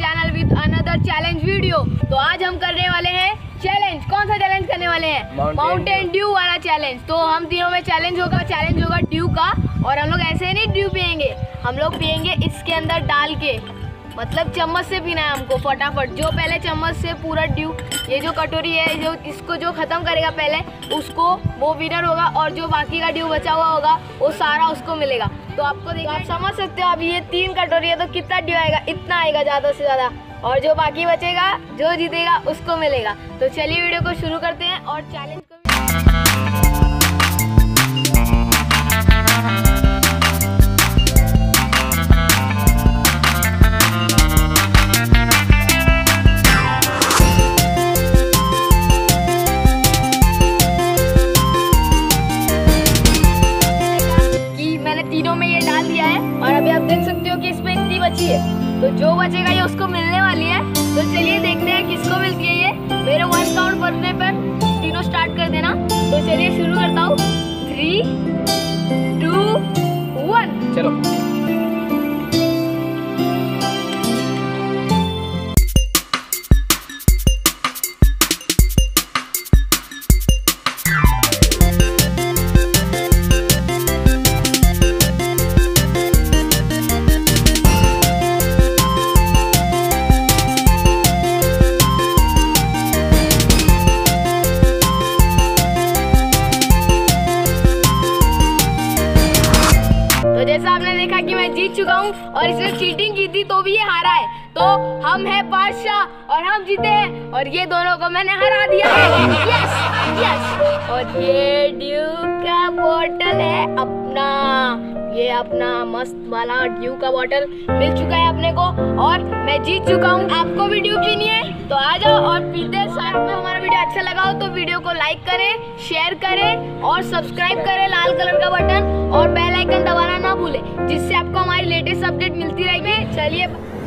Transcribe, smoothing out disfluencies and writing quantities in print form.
Channel with another challenge video. तो आज हम करने वाले हैं चैलेंज। कौन सा चैलेंज करने वाले हैं? माउंटेन ड्यू वाला चैलेंज। तो हम तीनों में चैलेंज होगा ड्यू का। और हम लोग ऐसे नहीं ड्यू पियेंगे, हम लोग पियेंगे इसके अंदर डाल के, मतलब चम्मच से पीना है हमको फटाफट। जो पहले चम्मच से पूरा ड्यू, ये जो कटोरी है, जो इसको जो ख़त्म करेगा पहले उसको वो विनर होगा, और जो बाकी का ड्यू बचा हुआ होगा वो सारा उसको मिलेगा। तो आपको देखिए, आप समझ सकते हो, अब ये 3 कटोरी है तो कितना ड्यू आएगा, इतना आएगा ज़्यादा से ज़्यादा, और जो बाकी बचेगा, जो जीतेगा उसको मिलेगा। तो चलिए वीडियो को शुरू करते हैं और चैलेंज को तो जो बचेगा ये उसको मिलने वाली है। तो चलिए देखते हैं किसको मिलती है ये। मेरे वन काउंट पड़ने पर तीनों स्टार्ट कर देना। तो चलिए शुरू करता हूँ, 3, 2, 1। चलो चुका हूँ, और इसने चीटिंग की थी तो भी ये हारा है। तो हम है बादशाह और हम जीते हैं, और ये दोनों को मैंने हरा दिया है। Yes yes. और ये ड्यू का बोतल है अपना, ये अपना मस्त वाला ड्यू का बोतल मिल चुका है अपने को, और मैं जीत चुका हूँ। आपको भी ड्यू पीनी है तो आ जाओ और पीते। साथ में हमारा वीडियो अच्छा लगा हो तो वीडियो को लाइक करें, शेयर करें और सब्सक्राइब करें, लाल कलर का बटन, और बेल आइकन दबाना ना भूलें, जिससे आपको हमारी लेटेस्ट अपडेट मिलती रहेगी। चलिए।